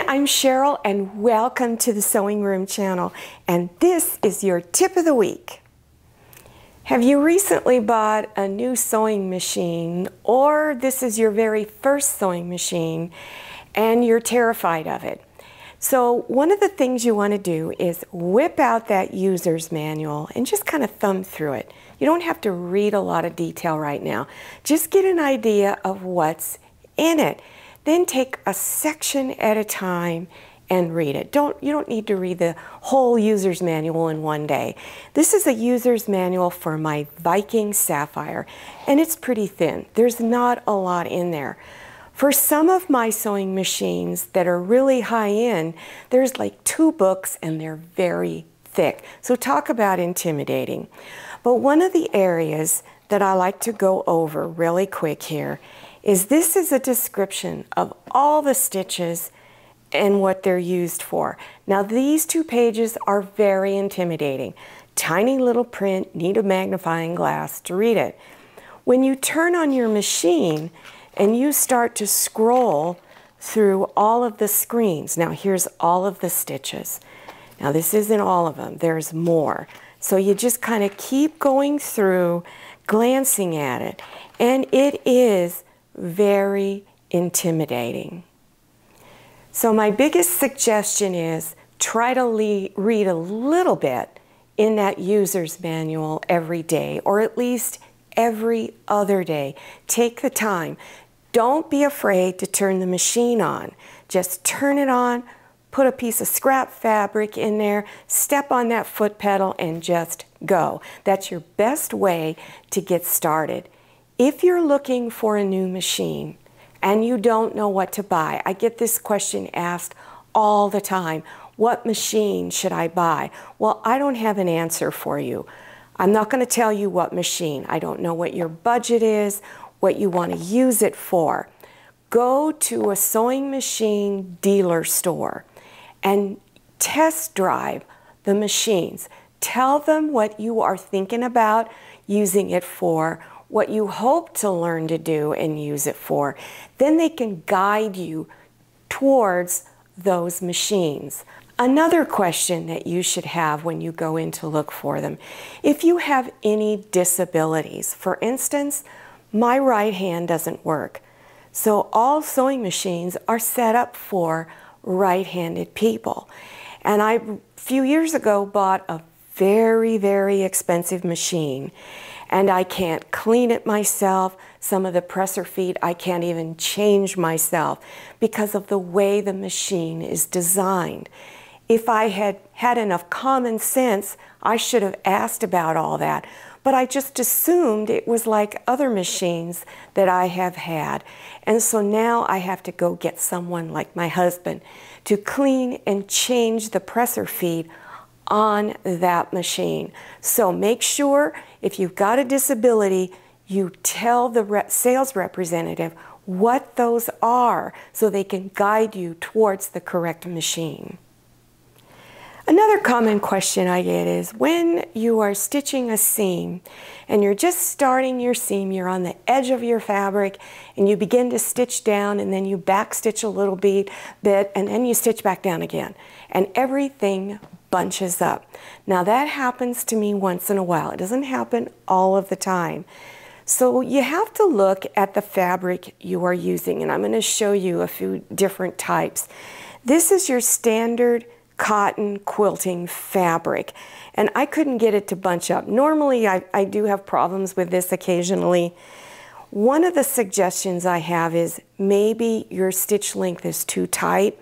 everyone, I'm Cheryl and welcome to the Sewing Room Channel, and this is your tip of the week. Have you recently bought a new sewing machine, or this is your very first sewing machine and you're terrified of it? So one of the things you want to do is whip out that user's manual and just kind of thumb through it. You don't have to read a lot of detail right now. Just get an idea of what's in it. Then take a section at a time and read it. You don't need to read the whole user's manual in one day. This is a user's manual for my Viking Sapphire, and it's pretty thin. There's not a lot in there. For some of my sewing machines that are really high-end, there's like 2 books and they're very thick. So talk about intimidating. But one of the areas that I like to go over really quick here is this is a description of all the stitches and what they're used for. Now these 2 pages are very intimidating. Tiny little print, need a magnifying glass to read it. When you turn on your machine and you start to scroll through all of the screens, now here's all of the stitches. Now this isn't all of them, there's more. So you just kind of keep going through, glancing at it, and it is very intimidating. So my biggest suggestion is try to read a little bit in that user's manual every day, or at least every other day. Take the time. Don't be afraid to turn the machine on. Just turn it on, put a piece of scrap fabric in there, step on that foot pedal, and just go. That's your best way to get started. If you're looking for a new machine and you don't know what to buy, I get this question asked all the time, what machine should I buy? Well, I don't have an answer for you. I'm not going to tell you what machine. I don't know what your budget is, what you want to use it for. Go to a sewing machine dealer store and test drive the machines. Tell them what you are thinking about using it for, what you hope to learn to do and use it for. Then they can guide you towards those machines. Another question that you should have when you go in to look for them, if you have any disabilities. For instance, my right hand doesn't work. So all sewing machines are set up for right-handed people. And I, a few years ago, bought a very, very expensive machine, and I can't clean it myself. Some of the presser feet I can't even change myself because of the way the machine is designed. If I had had enough common sense, I should have asked about all that, but I just assumed it was like other machines that I have had. And so now I have to go get someone like my husband to clean and change the presser feet on that machine. So make sure if you've got a disability, you tell the sales representative what those are so they can guide you towards the correct machine. Another common question I get is when you are stitching a seam and you're just starting your seam, you're on the edge of your fabric and you begin to stitch down and then you back stitch a little bit and then you stitch back down again and everything bunches up. Now that happens to me once in a while. It doesn't happen all of the time. So you have to look at the fabric you are using, and I'm going to show you a few different types. This is your standard cotton quilting fabric, and I couldn't get it to bunch up. Normally I do have problems with this occasionally. One of the suggestions I have is maybe your stitch length is too tight.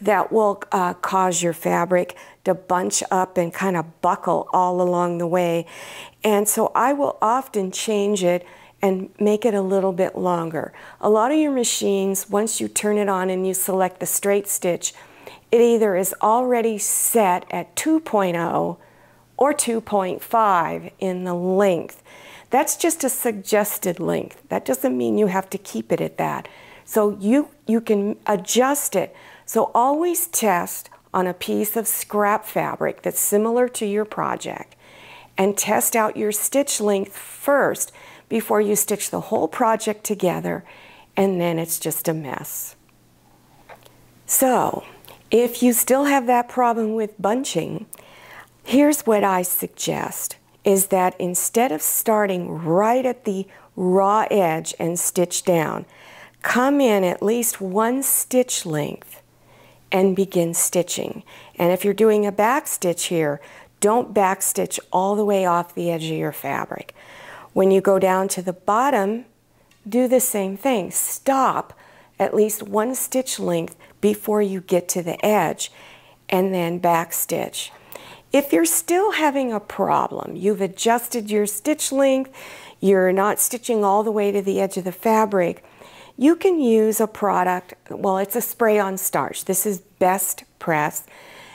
That will cause your fabric to bunch up and kind of buckle all along the way. And so I will often change it and make it a little bit longer. A lot of your machines, once you turn it on and you select the straight stitch, it either is already set at 2.0 or 2.5 in the length. That's just a suggested length. That doesn't mean you have to keep it at that. So you can adjust it. So always test on a piece of scrap fabric that's similar to your project and test out your stitch length first before you stitch the whole project together, and then it's just a mess. So If you still have that problem with bunching, here's what I suggest, is that instead of starting right at the raw edge and stitch down, come in at least one stitch length and begin stitching. And if you're doing a back stitch here, don't back stitch all the way off the edge of your fabric. When you go down to the bottom, do the same thing. Stop at least one stitch length before you get to the edge and then back stitch. If you're still having a problem, you've adjusted your stitch length, you're not stitching all the way to the edge of the fabric, you can use a product, well, it's a spray-on starch. This is Best Press.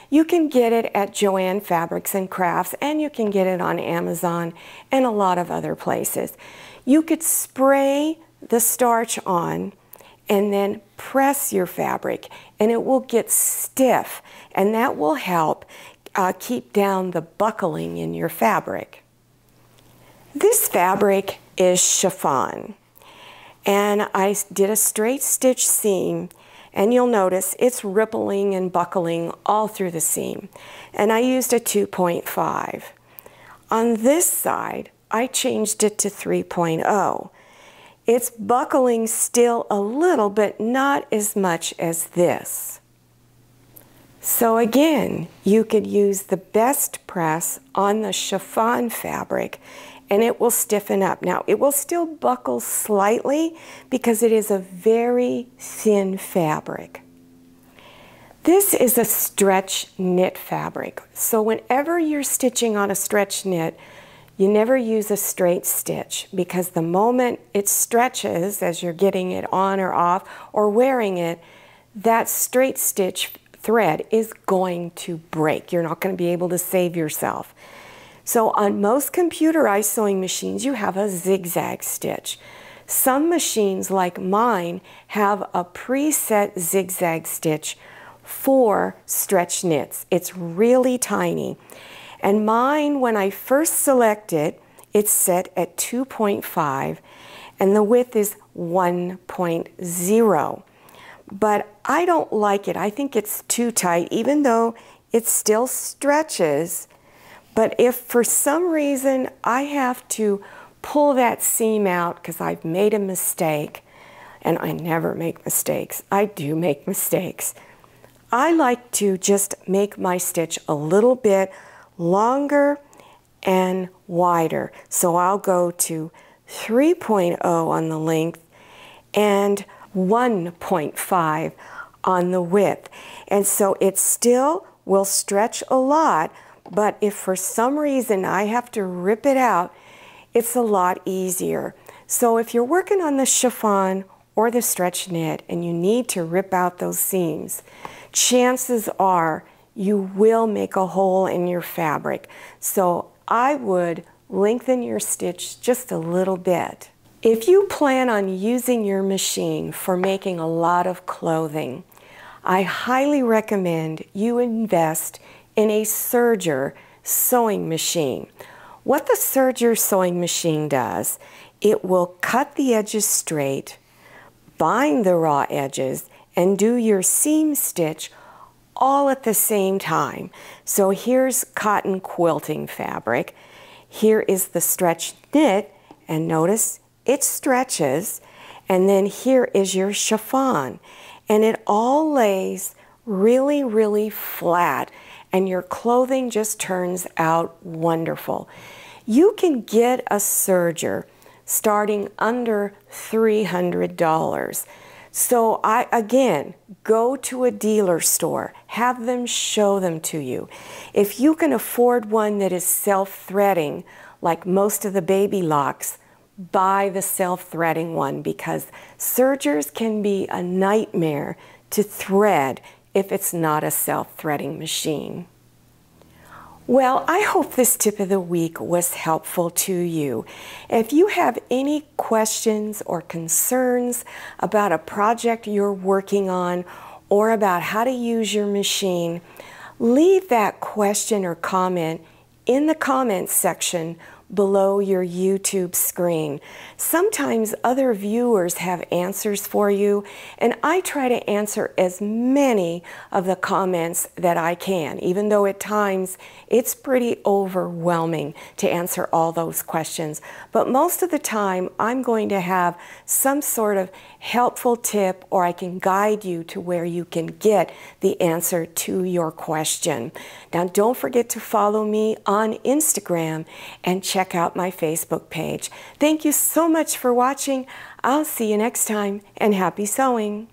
You can get it at Joann Fabrics and Crafts, and you can get it on Amazon and a lot of other places. You could spray the starch on and then press your fabric, and it will get stiff, and that will help keep down the buckling in your fabric. This fabric is chiffon. And I did a straight stitch seam, and you'll notice it's rippling and buckling all through the seam. And I used a 2.5. On this side, I changed it to 3.0. It's buckling still a little, but not as much as this. So again, you could use the Best Press on the chiffon fabric, and it will stiffen up. Now, it will still buckle slightly because it is a very thin fabric. This is a stretch knit fabric. So whenever you're stitching on a stretch knit, you never use a straight stitch, because the moment it stretches as you're getting it on or off or wearing it, that straight stitch thread is going to break. You're not going to be able to save yourself. So on most computerized sewing machines, you have a zigzag stitch. Some machines, like mine, have a preset zigzag stitch for stretch knits. It's really tiny. And mine, when I first select it, it's set at 2.5, and the width is 1.0. But I don't like it. I think it's too tight, even though it still stretches. But if for some reason I have to pull that seam out because I've made a mistake, and I never make mistakes, I do make mistakes, I like to just make my stitch a little bit longer and wider. So I'll go to 3.0 on the length and 1.5 on the width. And so it still will stretch a lot, but if for some reason I have to rip it out, it's a lot easier. So if you're working on the chiffon or the stretch knit and you need to rip out those seams, chances are you will make a hole in your fabric. So I would lengthen your stitch just a little bit. If you plan on using your machine for making a lot of clothing, I highly recommend you invest in a serger sewing machine. What the serger sewing machine does, it will cut the edges straight, bind the raw edges, and do your seam stitch all at the same time. So here's cotton quilting fabric. Here is the stretch knit, and notice it stretches, and then here is your chiffon, and it all lays really, really flat, and your clothing just turns out wonderful. You can get a serger starting under $300. So I, again, go to a dealer store, have them show them to you. If you can afford one that is self-threading, like most of the Baby Locks, buy the self-threading one, because sergers can be a nightmare to thread if it's not a self-threading machine. Well, I hope this tip of the week was helpful to you. If you have any questions or concerns about a project you're working on or about how to use your machine, leave that question or comment in the comments section below your YouTube screen. Sometimes other viewers have answers for you, and I try to answer as many of the comments that I can, even though at times it's pretty overwhelming to answer all those questions. But most of the time, I'm going to have some sort of helpful tip, or I can guide you to where you can get the answer to your question. Now, don't forget to follow me on Instagram and check out my Facebook page. Thank you so much for watching. I'll see you next time, and happy sewing.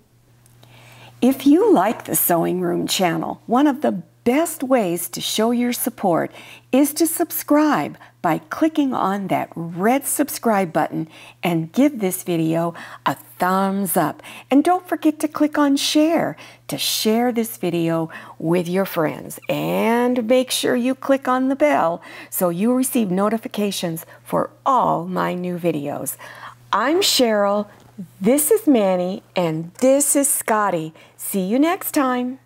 If you like the Sewing Room Channel, one of the best ways to show your support is to subscribe by clicking on that red subscribe button and give this video a thumbs up. And don't forget to click on share to share this video with your friends. And make sure you click on the bell so you receive notifications for all my new videos. I'm Cheryl, this is Manny, and this is Scotty. See you next time.